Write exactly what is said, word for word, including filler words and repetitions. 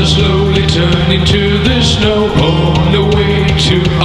are slowly turning to the snow on the way to